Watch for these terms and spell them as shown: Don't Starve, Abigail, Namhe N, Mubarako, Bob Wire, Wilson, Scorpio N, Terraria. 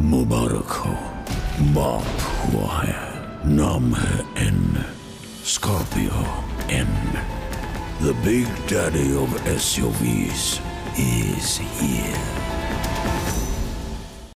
Mubarako, Bob Wire, Namhe N, Scorpio N. The big daddy of SUVs is here.